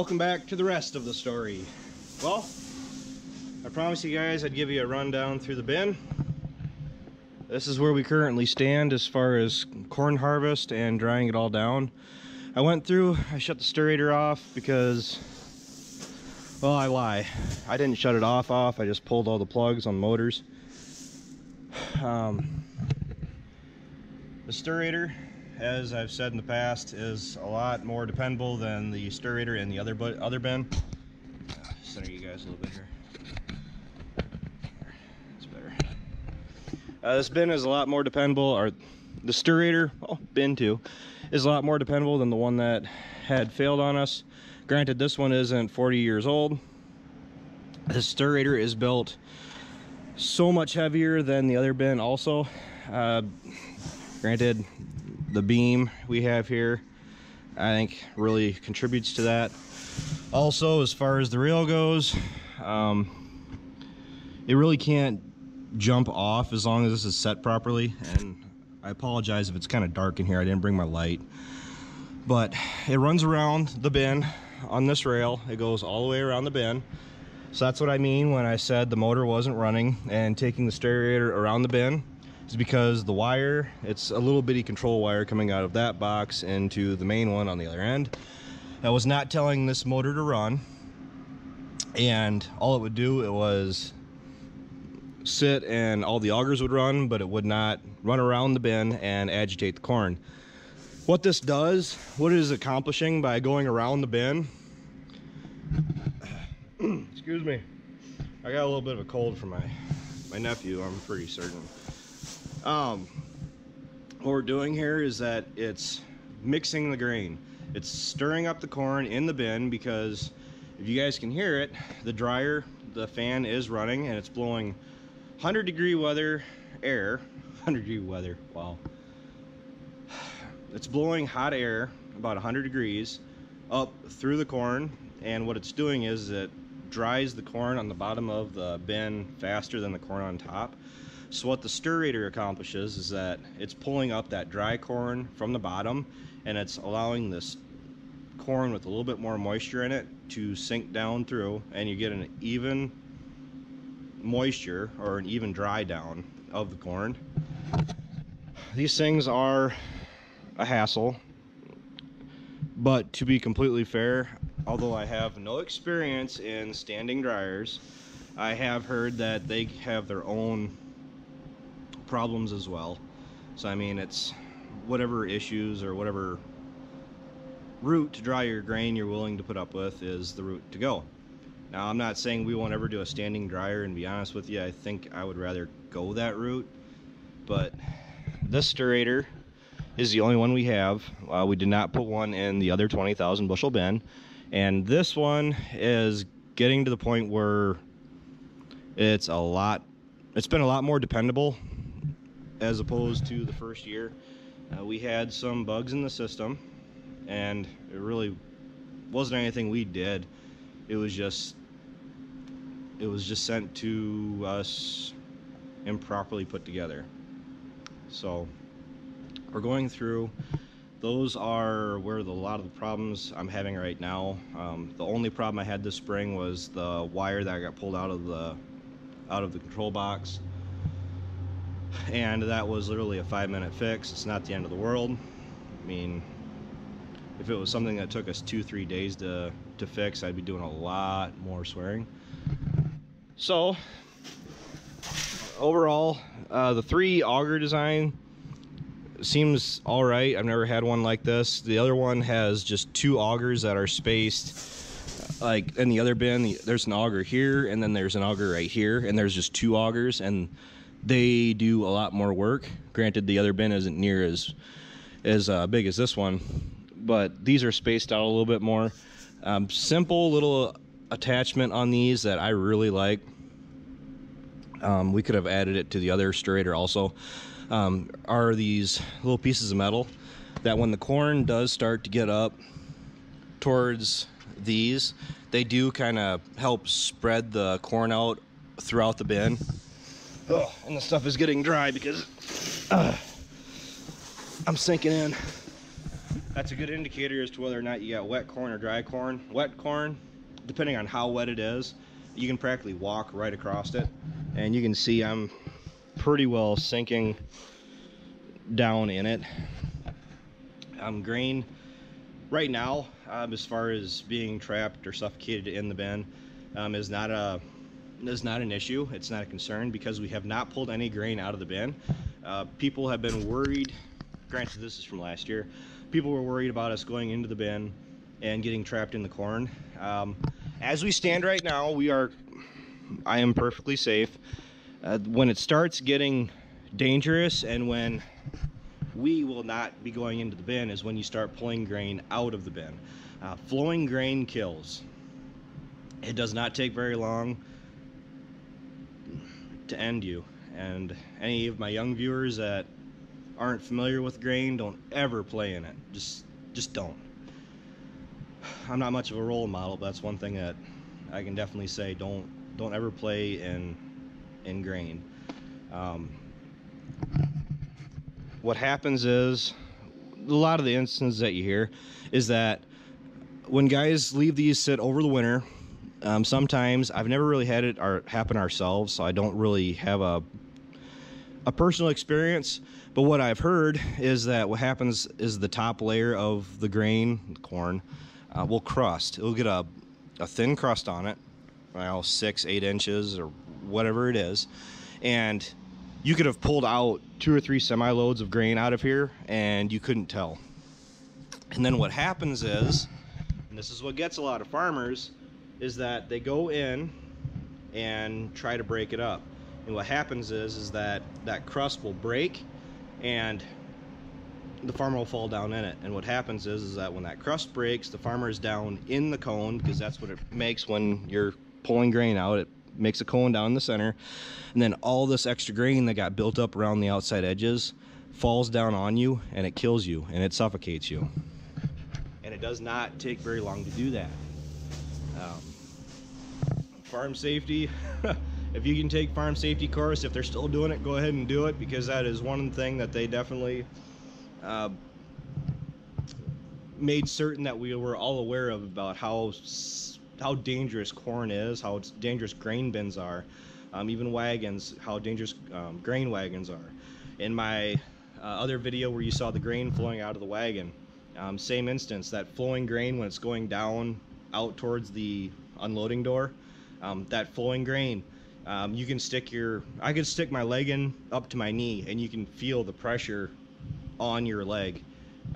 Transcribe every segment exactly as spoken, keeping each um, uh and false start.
welcome back to the rest of the story. Well, I promised you guys I'd give you a rundown through the bin. This is where we currently stand as far as corn harvest and drying it all down. I went through, I shut the aerator off because, well, I lie. I didn't shut it off off, I just pulled all the plugs on motors. Um, the aerator, as I've said in the past, is a lot more dependable than the aerator in the other, other bin. I'll center you guys a little bit here. That's better. Uh, this bin is a lot more dependable, or the aerator, oh, bin too, is a lot more dependable than the one that had failed on us. Granted, this one isn't forty years old. The aerator is built so much heavier than the other bin also. Uh, granted, the beam we have here, I think, really contributes to that. Also, as far as the rail goes, um, it really can't jump off as long as this is set properly. And I apologize if it's kind of dark in here, I didn't bring my light. But it runs around the bin on this rail. It goes all the way around the bin. So that's what I mean when I said the motor wasn't running and taking the aerator around the bin. It's because the wire, it's a little bitty control wire coming out of that box into the main one on the other end. I was not telling this motor to run, and all it would do, it was sit and all the augers would run, but it would not run around the bin and agitate the corn. What this does, what it is accomplishing by going around the bin, excuse me, I got a little bit of a cold from my, my nephew, I'm pretty certain. Um, what we're doing here is that it's mixing the grain. It's stirring up the corn in the bin because, if you guys can hear it, the dryer, the fan is running and it's blowing one hundred degree weather air, one hundred degree weather, wow. It's blowing hot air, about one hundred degrees, up through the corn, and what it's doing is it dries the corn on the bottom of the bin faster than the corn on top. So what the aerator accomplishes is that it's pulling up that dry corn from the bottom, and it's allowing this corn with a little bit more moisture in it to sink down through, and you get an even moisture or an even dry down of the corn. These things are a hassle, but to be completely fair, although I have no experience in standing dryers, I have heard that they have their own problems as well. So I mean, it's whatever issues or whatever route to dry your grain you're willing to put up with is the route to go. Now, I'm not saying we won't ever do a standing dryer, and be honest with you, I think I would rather go that route, but this aerator is the only one we have. Uh, we did not put one in the other twenty thousand bushel bin, and this one is getting to the point where it's a lot, it's been a lot more dependable as opposed to the first year. Uh, we had some bugs in the system, and it really wasn't anything we did. It was just, it was just sent to us improperly put together. So we're going through. Those are where the, a lot of the problems I'm having right now. Um, the only problem I had this spring was the wire that got pulled out of the out of the control box. And that was literally a five minute fix. It's not the end of the world. I mean, if it was something that took us two, three days to, to fix, I'd be doing a lot more swearing. So, overall, uh, the three auger design seems all right. I've never had one like this. The other one has just two augers that are spaced. Like in the other bin, the, there's an auger here, and then there's an auger right here, and there's just two augers, and they do a lot more work. Granted, the other bin isn't near as as uh, big as this one, but these are spaced out a little bit more. Um, simple little attachment on these that I really like. Um, we could have added it to the other aerator also. Um, are these little pieces of metal that when the corn does start to get up towards these, they do kind of help spread the corn out throughout the bin. Oh, and the stuff is getting dry because uh, I'm sinking in. I That's a good indicator as to whether or not you got wet corn or dry corn. Wet corn, depending on how wet it is, you can practically walk right across it. And you can see I'm pretty well sinking down in it. I'm green right now, um, as far as being trapped or suffocated in the bin, um, is not a is not an issue. It's not a concern because we have not pulled any grain out of the bin. Uh, people have been worried. Granted, this is from last year. People were worried about us going into the bin and getting trapped in the corn. Um, as we stand right now, we are. I am perfectly safe. Uh, when it starts getting dangerous and when we will not be going into the bin is when you start pulling grain out of the bin. Uh, flowing grain kills. It does not take very long to end you. And any of my young viewers that aren't familiar with grain, don't ever play in it. Just, just don't. I'm not much of a role model, but that's one thing that I can definitely say. Don't, don't ever play in, in grain. Um, what happens is, a lot of the instances that you hear is that when guys leave these sit over the winter, um, sometimes, I've never really had it our, happen ourselves, so I don't really have a a personal experience, but what I've heard is that what happens is the top layer of the grain, the corn, uh, will crust. It'll get a, a thin crust on it, well, six, eight inches or whatever it is, and you could have pulled out two or three semi-loads of grain out of here and you couldn't tell. And then what happens is, and this is what gets a lot of farmers, is that they go in and try to break it up. And what happens is, is that that crust will break and the farmer will fall down in it. And what happens is, is that when that crust breaks, the farmer is down in the cone, because that's what it makes when you're pulling grain out. It makes a cone down in the center. And then all this extra grain that got built up around the outside edges falls down on you, and it kills you, and it suffocates you. And it does not take very long to do that. Um, farm safety. If you can take farm safety course, if they're still doing it, go ahead and do it, because that is one thing that they definitely uh, made certain that we were all aware of, about how how dangerous corn is, how dangerous grain bins are, um, even wagons, how dangerous um, grain wagons are. In my uh, other video where you saw the grain flowing out of the wagon, um, same instance, that flowing grain when it's going down out towards the unloading door, um, that flowing grain. Um, you can stick your, I could stick my leg in up to my knee and you can feel the pressure on your leg.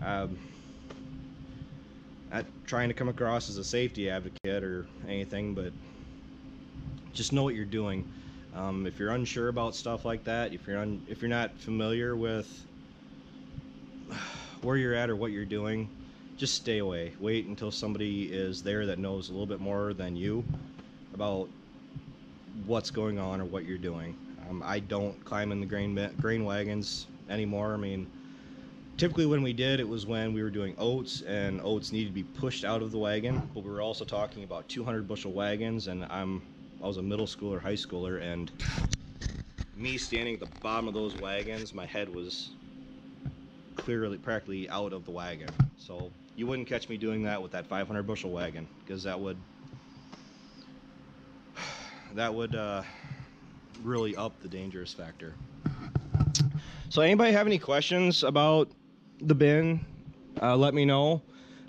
Um, not trying to come across as a safety advocate or anything, but just know what you're doing. Um, if you're unsure about stuff like that, if you're, un, if you're not familiar with where you're at or what you're doing, just stay away. Wait until somebody is there that knows a little bit more than you about what's going on or what you're doing. Um, I don't climb in the grain grain wagons anymore. I mean, typically when we did, it was when we were doing oats, and oats needed to be pushed out of the wagon. But we were also talking about two hundred bushel wagons, and I'm I was a middle schooler, high schooler, and me standing at the bottom of those wagons, my head was clearly practically out of the wagon. So you wouldn't catch me doing that with that five hundred bushel wagon, because that would. That would uh, really up the dangerous factor. So anybody have any questions about the bin, uh, let me know.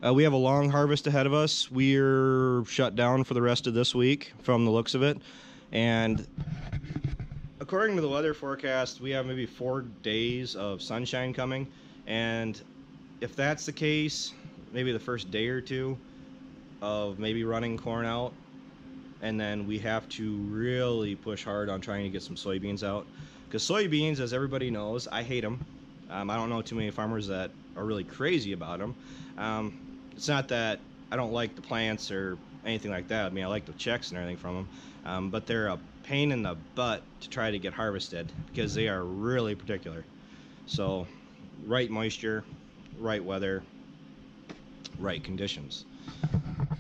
Uh, we have a long harvest ahead of us. We're shut down for the rest of this week from the looks of it. And according to the weather forecast, we have maybe four days of sunshine coming. And if that's the case, maybe the first day or two of maybe running corn out, and then we have to really push hard on trying to get some soybeans out, because soybeans, as everybody knows, I hate them. Um, I don't know too many farmers that are really crazy about them. Um, it's not that I don't like the plants or anything like that. I mean, I like the checks and everything from them, um, but they're a pain in the butt to try to get harvested because they are really particular. So, right moisture, right weather, right conditions.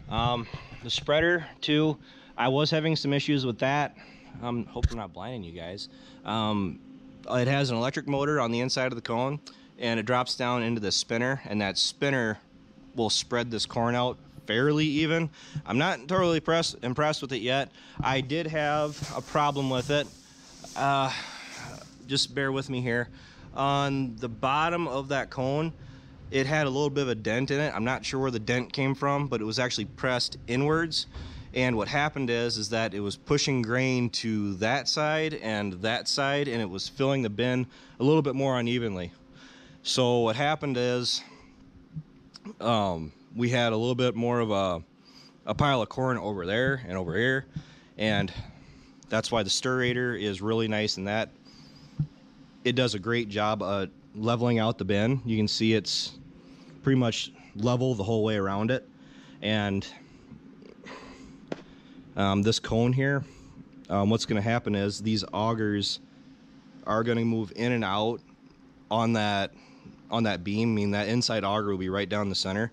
Um, the spreader too. I was having some issues with that. Um, hope I'm not blinding you guys. Um, it has an electric motor on the inside of the cone, and it drops down into the spinner, and that spinner will spread this corn out fairly even. I'm not totally press, impressed with it yet. I did have a problem with it. Uh, just bear with me here. On the bottom of that cone, it had a little bit of a dent in it. I'm not sure where the dent came from, but it was actually pressed inwards. And what happened is, is that it was pushing grain to that side and that side, and it was filling the bin a little bit more unevenly. So what happened is, um, we had a little bit more of a, a pile of corn over there and over here. And that's why the stirrator is really nice in that. It does a great job of leveling out the bin. You can see it's pretty much level the whole way around it. And um, this cone here, um, what's gonna happen is these augers are gonna move in and out on that on that beam. I mean, that inside auger will be right down the center.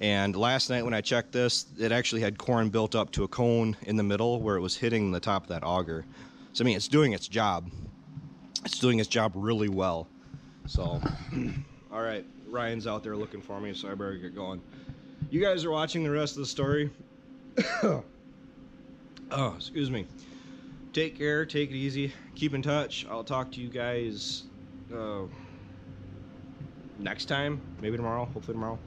And last night when I checked this, it actually had corn built up to a cone in the middle where it was hitting the top of that auger. So I mean, it's doing its job. It's doing its job really well. So, all right, Ryan's out there looking for me, so I better get going. You guys are watching The Rest of the Story. Oh, excuse me. Take care, take it easy, keep in touch. I'll talk to you guys uh, next time, maybe tomorrow, hopefully tomorrow.